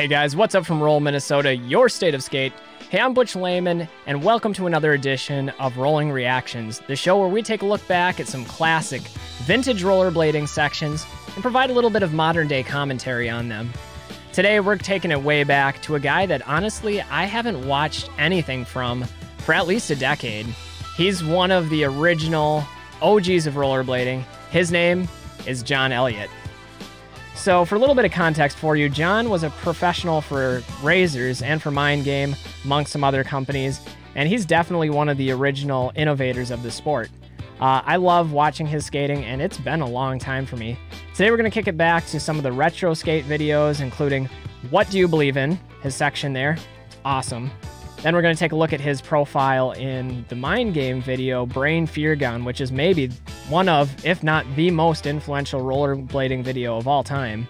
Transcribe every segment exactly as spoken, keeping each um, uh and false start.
Hey guys, what's up from Roll Minnesota, your state of skate? Hey, I'm Butch Lehman, and welcome to another edition of Rolling Reactions, the show where we take a look back at some classic, vintage rollerblading sections and provide a little bit of modern-day commentary on them. Today, we're taking it way back to a guy that, honestly, I haven't watched anything from for at least a decade. He's one of the original O Gs of rollerblading. His name is Jon Elliott. So for a little bit of context for you, Jon was a professional for Razors and for Mind Game, among some other companies, and he's definitely one of the original innovators of the sport. Uh, I love watching his skating, and it's been a long time for me. Today we're going to kick it back to some of the retro skate videos, including What Do You Believe In, his section there. It's awesome. Then we're going to take a look at his profile in the Mind Game video, Brain Fear Gone, which is maybe one of, if not the most influential rollerblading video of all time.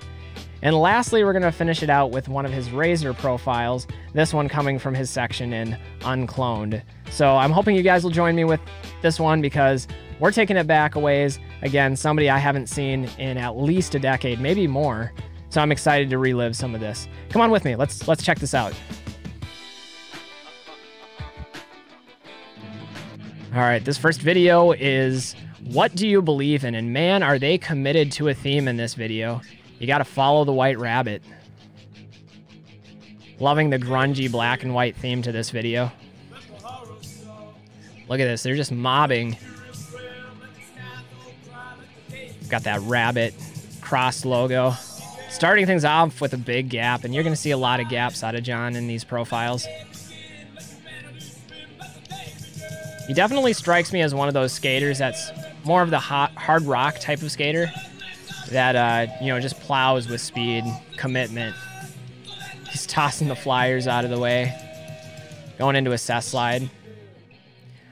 And lastly, we're going to finish it out with one of his Razor profiles, this one coming from his section in Uncloned. So I'm hoping you guys will join me with this one because we're taking it back a ways. Again, somebody I haven't seen in at least a decade, maybe more. So I'm excited to relive some of this. Come on with me. Let's, let's check this out. All right, this first video is What Do You Believe In? And man, are they committed to a theme in this video. You gotta follow the white rabbit. Loving the grungy black and white theme to this video. Look at this, they're just mobbing. Got that rabbit cross logo. Starting things off with a big gap, and you're gonna see a lot of gaps out of Jon in these profiles. He definitely strikes me as one of those skaters that's more of the hot, hard rock type of skater that uh, you know, just plows with speed, commitment. He's tossing the flyers out of the way, going into a cess slide.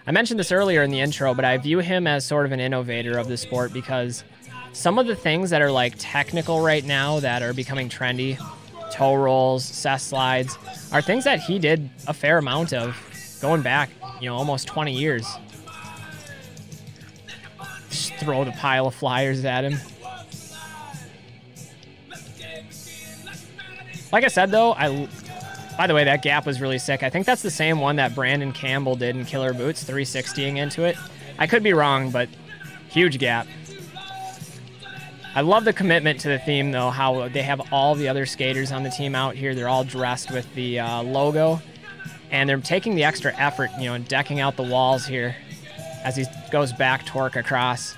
I mentioned this earlier in the intro, but I view him as sort of an innovator of the sport because some of the things that are like technical right now that are becoming trendy, toe rolls, cess slides, are things that he did a fair amount of going back, you know, almost twenty years. Just throw the pile of flyers at him. Like I said, though, I... By the way, that gap was really sick. I think that's the same one that Brandon Campbell did in Killer Boots, three sixtying into it. I could be wrong, but huge gap. I love the commitment to the theme, though, how they have all the other skaters on the team out here. They're all dressed with the uh, logo. And they're taking the extra effort, you know, and decking out the walls here as he goes back torque across.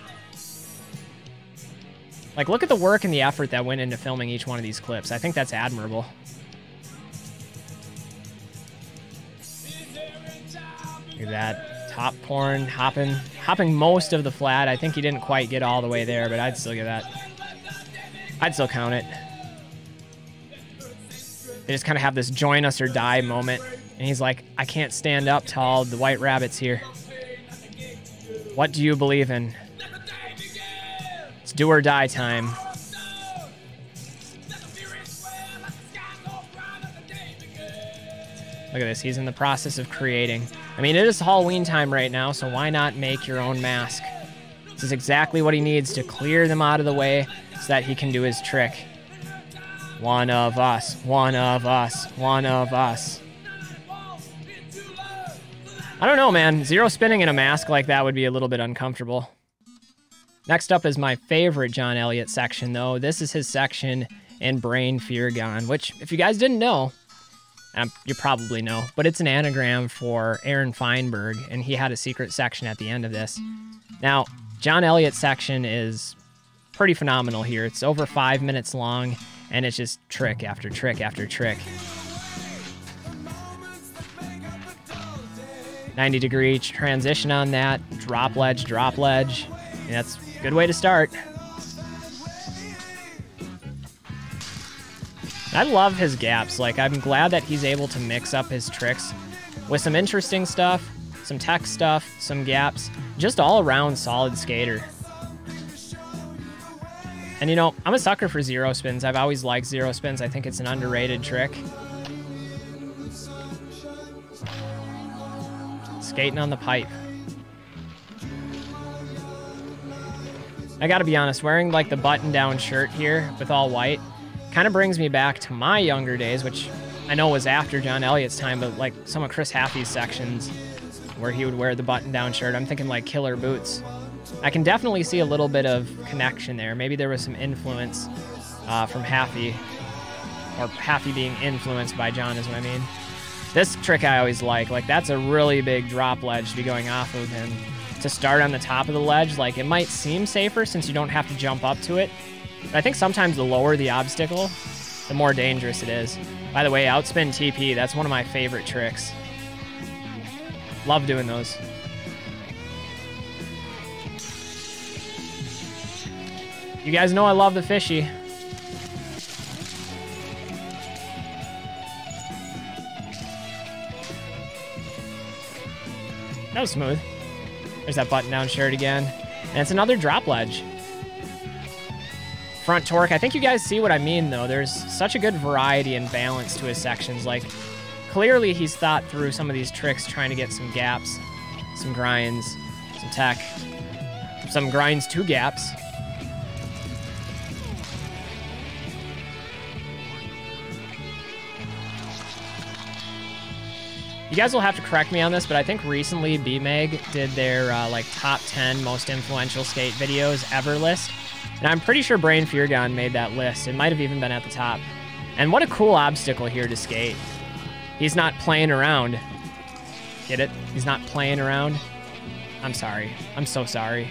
Like, look at the work and the effort that went into filming each one of these clips. I think that's admirable. Look at that top porn, hopping, hopping most of the flat. I think he didn't quite get all the way there, but I'd still give that. I'd still count it. They just kind of have this join us or die moment. And he's like, I can't stand up to all the white rabbits here. What do you believe in? It's do or die time. Look at this, he's in the process of creating. I mean, it is Halloween time right now, so why not make your own mask? This is exactly what he needs to clear them out of the way so that he can do his trick. One of us, one of us, one of us. I don't know, man. Zero spinning in a mask like that would be a little bit uncomfortable. Next up is my favorite Jon Elliott section, though. This is his section in Brain Fear Gone, which, if you guys didn't know, um, you probably know, but it's an anagram for Aaron Feinberg, and he had a secret section at the end of this. Now, Jon Elliott's section is pretty phenomenal here. It's over five minutes long, and it's just trick after trick after trick. ninety degree transition on that, drop ledge, drop ledge. And that's a good way to start. I love his gaps. Like, I'm glad that he's able to mix up his tricks with some interesting stuff, some tech stuff, some gaps, just all around solid skater. And you know, I'm a sucker for zero spins. I've always liked zero spins. I think it's an underrated trick. Skating on the pipe. I gotta be honest, wearing like the button-down shirt here with all white, kind of brings me back to my younger days, which I know was after Jon Elliott's time, but like some of Chris Haffey's sections where he would wear the button-down shirt. I'm thinking like Killer Boots. I can definitely see a little bit of connection there. Maybe there was some influence uh, from Haffey, or Haffey being influenced by Jon is what I mean. This trick I always like. Like, that's a really big drop ledge to be going off of, and to start on the top of the ledge, like, it might seem safer since you don't have to jump up to it. But I think sometimes the lower the obstacle, the more dangerous it is. By the way, outspin T P, that's one of my favorite tricks. Love doing those. You guys know I love the fishy. That was smooth. There's that button-down shirt again. And it's another drop ledge. Front torque. I think you guys see what I mean, though. There's such a good variety and balance to his sections. Like, clearly he's thought through some of these tricks, trying to get some gaps, some grinds, some tech, some grinds to gaps. You guys will have to correct me on this, but I think recently Be-Mag did their uh, like top ten most influential skate videos ever list. And I'm pretty sure Brain Fear Gone made that list. It might have even been at the top. And what a cool obstacle here to skate. He's not playing around. Get it? He's not playing around. I'm sorry. I'm so sorry.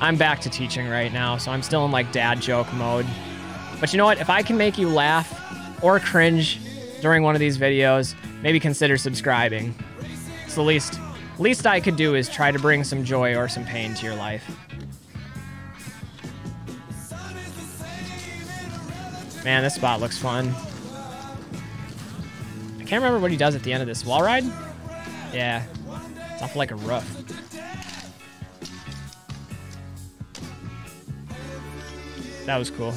I'm back to teaching right now, so I'm still in like dad joke mode. But you know what? If I can make you laugh or cringe during one of these videos, maybe consider subscribing. It's the least, least I could do is try to bring some joy or some pain to your life. Man, this spot looks fun. I can't remember what he does at the end of this. Wall ride? Yeah. It's off like a roof. That was cool.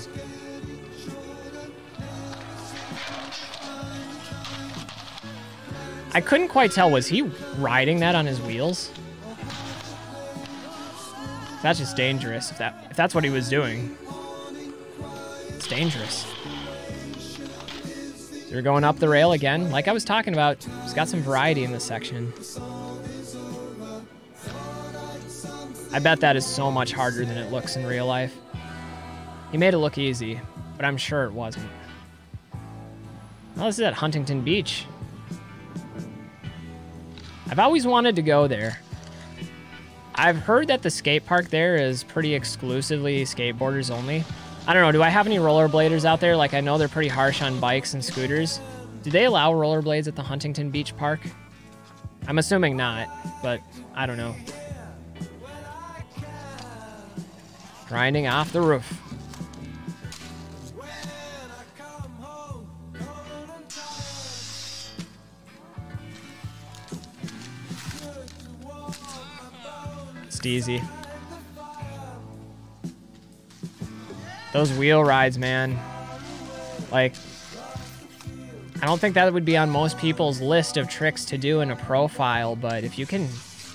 I couldn't quite tell, was he riding that on his wheels? That's just dangerous, if, that, if that's what he was doing. It's dangerous. So we're going up the rail again. Like I was talking about, it's got some variety in this section. I bet that is so much harder than it looks in real life. He made it look easy, but I'm sure it wasn't. Well, this is at Huntington Beach. I've always wanted to go there. I've heard that the skate park there is pretty exclusively skateboarders only. I don't know, do I have any rollerbladers out there? Like, I know they're pretty harsh on bikes and scooters. Do they allow rollerblades at the Huntington Beach Park? I'm assuming not, but I don't know. Grinding off the roof. Easy. Those wheel rides, man. Like, I don't think that would be on most people's list of tricks to do in a profile, but if you can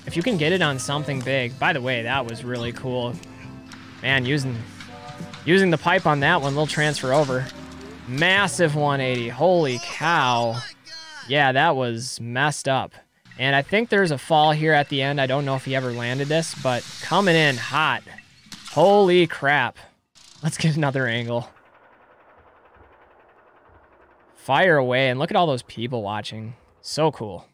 if you can get it on something big. By the way, that was really cool. Man, using using the pipe on that one, little transfer over. Massive one eighty. Holy cow. Yeah, that was messed up. And I think there's a fall here at the end. I don't know if he ever landed this, but coming in hot. Holy crap. Let's get another angle. Fire away, and look at all those people watching. So cool.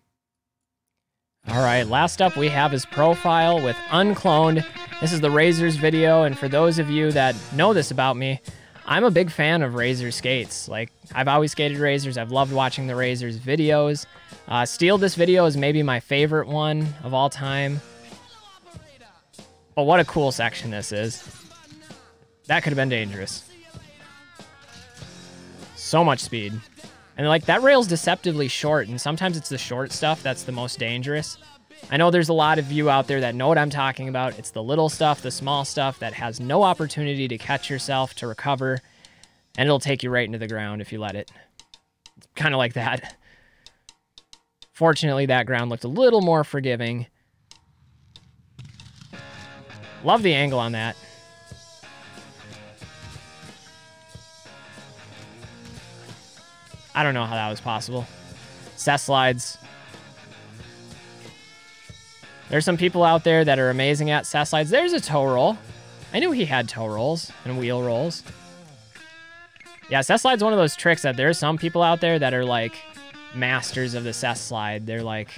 All right, last up we have his profile with Uncloned. This is the Razors video, and for those of you that know this about me, I'm a big fan of Razor skates. Like, I've always skated Razors. I've loved watching the Razors videos. Uh, Steel, this video is maybe my favorite one of all time. But what a cool section this is. That could have been dangerous. So much speed. And like, that rail's deceptively short, and sometimes it's the short stuff that's the most dangerous. I know there's a lot of you out there that know what I'm talking about. It's the little stuff, the small stuff that has no opportunity to catch yourself, to recover, and it'll take you right into the ground if you let it. It's kind of like that. Fortunately, that ground looked a little more forgiving. Love the angle on that. I don't know how that was possible. Seth slides. There's some people out there that are amazing at Seth slides. There's a toe roll. I knew he had toe rolls and wheel rolls. Yeah, Seth slide's one of those tricks that there's some people out there that are like masters of the Seth slide. They're like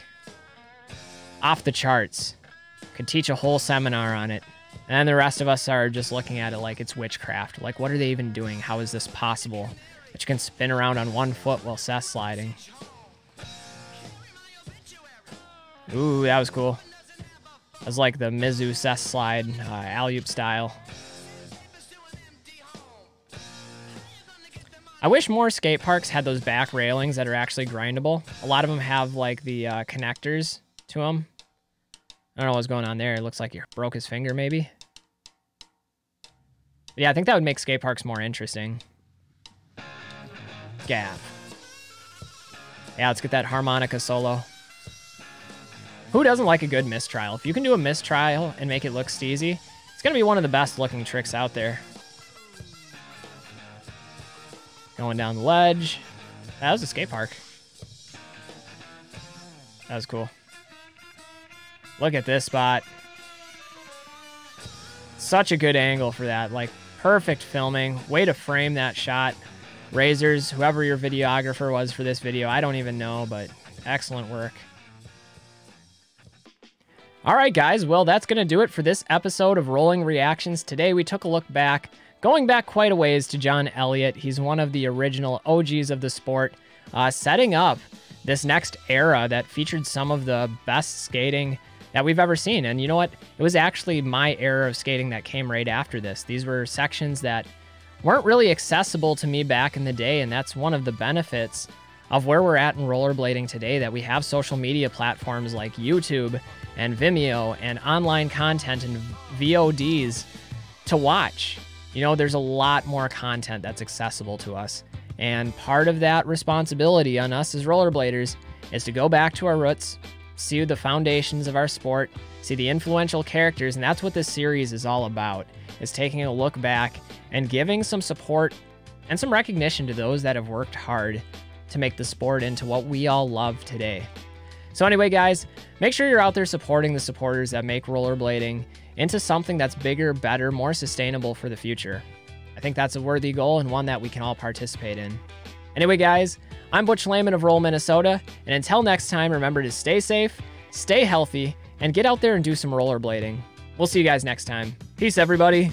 off the charts. Could teach a whole seminar on it. And the rest of us are just looking at it like it's witchcraft. Like, what are they even doing? How is this possible? But you can spin around on one foot while Seth's sliding. Ooh, that was cool. That was like the Mizu Seth slide, uh, alley-oop style. I wish more skate parks had those back railings that are actually grindable. A lot of them have like the uh, connectors to them. I don't know what's going on there. It looks like he broke his finger, maybe. Yeah, I think that would make skate parks more interesting. Gap. Yeah, let's get that harmonica solo. Who doesn't like a good mistrial? If you can do a mistrial and make it look steezy, it's going to be one of the best-looking tricks out there. Going down the ledge. That was a skate park. That was cool. Look at this spot. Such a good angle for that. Like, perfect filming. Way to frame that shot. Razors, whoever your videographer was for this video, I don't even know, but excellent work. All right, guys. Well, that's going to do it for this episode of Rolling Reactions. Today, we took a look back, going back quite a ways to Jon Elliott. He's one of the original O Gs of the sport, uh, setting up this next era that featured some of the best skating that we've ever seen. And you know what? It was actually my era of skating that came right after this. These were sections that weren't really accessible to me back in the day, and that's one of the benefits of where we're at in rollerblading today, that we have social media platforms like YouTube and Vimeo and online content and V O Ds to watch. You know, there's a lot more content that's accessible to us. And part of that responsibility on us as rollerbladers is to go back to our roots, see the foundations of our sport, see the influential characters, and that's what this series is all about, is taking a look back and giving some support and some recognition to those that have worked hard to make the sport into what we all love today. So anyway, guys, make sure you're out there supporting the supporters that make rollerblading into something that's bigger, better, more sustainable for the future. I think that's a worthy goal and one that we can all participate in. Anyway, guys, I'm Butch Lehman of Roll Minnesota, and until next time, remember to stay safe, stay healthy, and get out there and do some rollerblading. We'll see you guys next time. Peace, everybody.